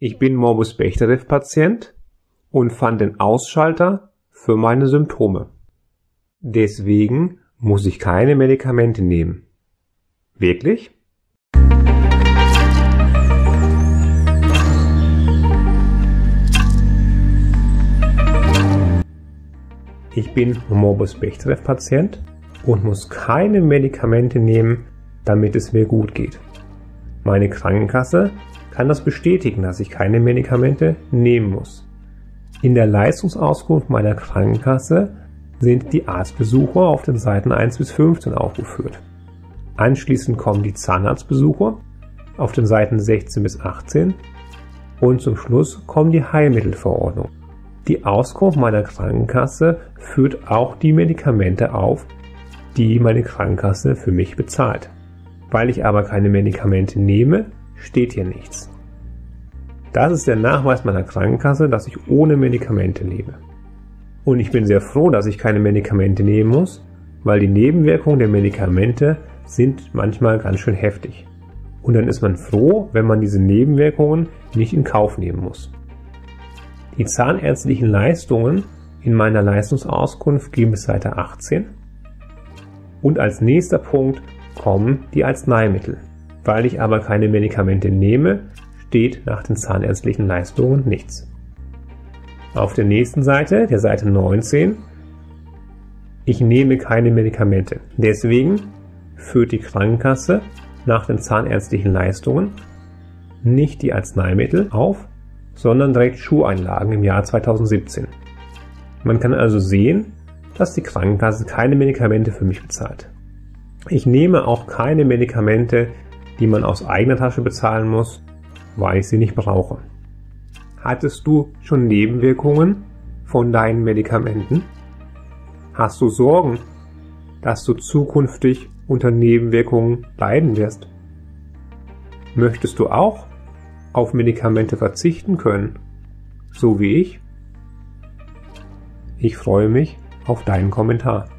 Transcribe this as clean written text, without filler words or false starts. Ich bin Morbus Bechterew-Patient und fand den Ausschalter für meine Symptome. Deswegen muss ich keine Medikamente nehmen. Wirklich? Ich bin Morbus Bechterew-Patient und muss keine Medikamente nehmen, damit es mir gut geht. Meine Krankenkasse kann das bestätigen, dass ich keine Medikamente nehmen muss. In der Leistungsauskunft meiner Krankenkasse sind die Arztbesuche auf den Seiten 1 bis 15 aufgeführt. Anschließend kommen die Zahnarztbesuche auf den Seiten 16 bis 18 und zum Schluss kommen die Heilmittelverordnung. Die Auskunft meiner Krankenkasse führt auch die Medikamente auf, die meine Krankenkasse für mich bezahlt. Weil ich aber keine Medikamente nehme, steht hier nichts. Das ist der Nachweis meiner Krankenkasse, dass ich ohne Medikamente lebe. Und ich bin sehr froh, dass ich keine Medikamente nehmen muss, weil die Nebenwirkungen der Medikamente sind manchmal ganz schön heftig. Und dann ist man froh, wenn man diese Nebenwirkungen nicht in Kauf nehmen muss. Die zahnärztlichen Leistungen in meiner Leistungsauskunft gehen bis Seite 18. Und als nächster Punkt kommen die Arzneimittel. Weil ich aber keine Medikamente nehme, steht nach den zahnärztlichen Leistungen nichts. Auf der nächsten Seite, der Seite 19, ich nehme keine Medikamente. Deswegen führt die Krankenkasse nach den zahnärztlichen Leistungen nicht die Arzneimittel auf, sondern direkt Schuheinlagen im Jahr 2017. Man kann also sehen, dass die Krankenkasse keine Medikamente für mich bezahlt. Ich nehme auch keine Medikamente, die man aus eigener Tasche bezahlen muss, weil ich sie nicht brauche. Hattest du schon Nebenwirkungen von deinen Medikamenten? Hast du Sorgen, dass du zukünftig unter Nebenwirkungen leiden wirst? Möchtest du auch auf Medikamente verzichten können, so wie ich? Ich freue mich auf deinen Kommentar.